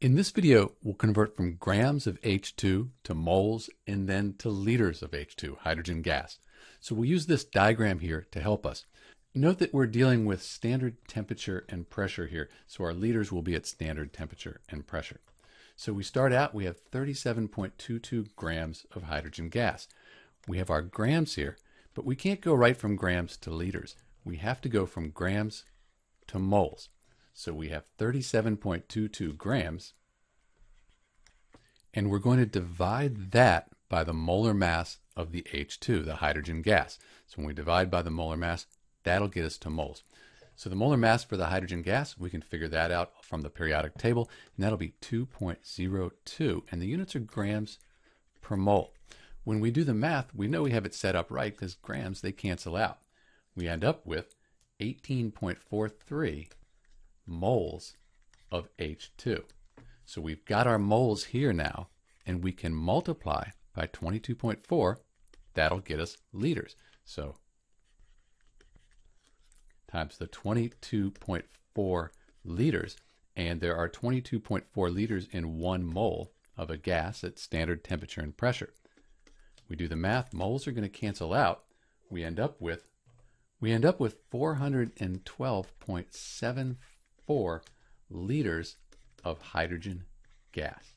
In this video, we'll convert from grams of H2 to moles and then to liters of H2, hydrogen gas. So we'll use this diagram here to help us. Note that we're dealing with standard temperature and pressure here, so our liters will be at standard temperature and pressure. So we start out, we have 37.22 grams of hydrogen gas. We have our grams here, but we can't go right from grams to liters. We have to go from grams to moles. So we have 37.22 grams, and we're going to divide that by the molar mass of the H2, the hydrogen gas. So when we divide by the molar mass, that'll get us to moles. So the molar mass for the hydrogen gas, we can figure that out from the periodic table, and that'll be 2.02, and the units are grams per mole. When we do the math, we know we have it set up right because grams, they cancel out. We end up with 18.43 moles of H2. So we've got our moles here now, and we can multiply by 22.4. That'll get us liters. So times the 22.4 liters, and there are 22.4 liters in 1 mole of a gas at standard temperature and pressure. We do the math, moles are going to cancel out. We end up with 412.74 liters of hydrogen gas.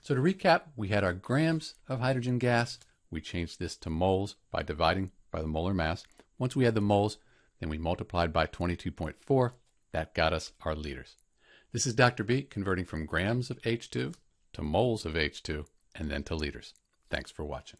So to recap, we had our grams of hydrogen gas. We changed this to moles by dividing by the molar mass. Once we had the moles, then we multiplied by 22.4. That got us our liters. This is Dr. B converting from grams of H2 to moles of H2 and then to liters. Thanks for watching.